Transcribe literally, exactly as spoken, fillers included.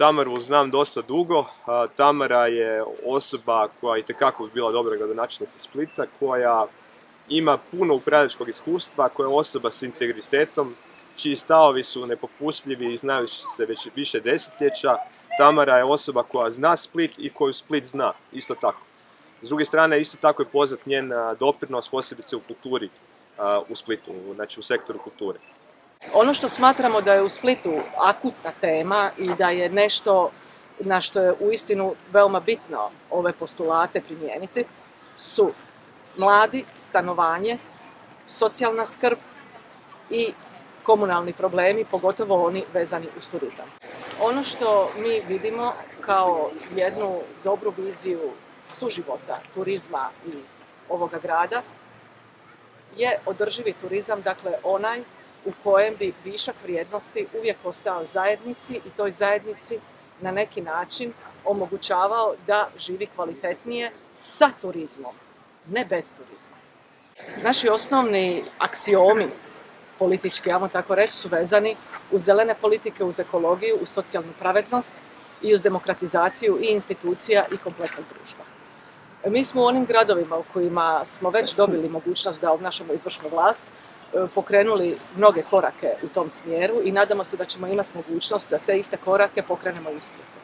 Tamaru znam dosta dugo. Tamara je osoba koja je itekako bila dobra gradonačelnica Splita, koja ima puno upravljačkog iskustva, koja je osoba s integritetom, čiji stavovi su nepopustljivi i znaju se već više desetljeća. Tamara je osoba koja zna Split i koju Split zna, isto tako. S druge strane, isto tako je poznat njen doprinos, posebice u kulturi u Splitu, znači u sektoru kulture. Ono što smatramo da je u Splitu akutna tema i da je nešto na što je uistinu veoma bitno ove postulate primijeniti su mladi, stanovanje, socijalna skrb i komunalni problemi, pogotovo oni vezani uz turizam. Ono što mi vidimo kao jednu dobru viziju suživota turizma i ovoga grada je održivi turizam, dakle onaj u kojem bi višak vrijednosti uvijek ostao zajednici i toj zajednici na neki način omogućavao da živi kvalitetnije sa turizmom, ne bez turizma. Naši osnovni aksiomi politički, ajmo tako reći, su vezani uz zelene politike, uz ekologiju, uz socijalnu pravednost i uz demokratizaciju i institucija i kompletnog društva. Mi smo u onim gradovima u kojima smo već dobili mogućnost da obnašamo izvršnu vlast, pokrenuli mnoge korake u tom smjeru i nadamo se da ćemo imati mogućnost da te iste korake pokrenemo i u Splitu.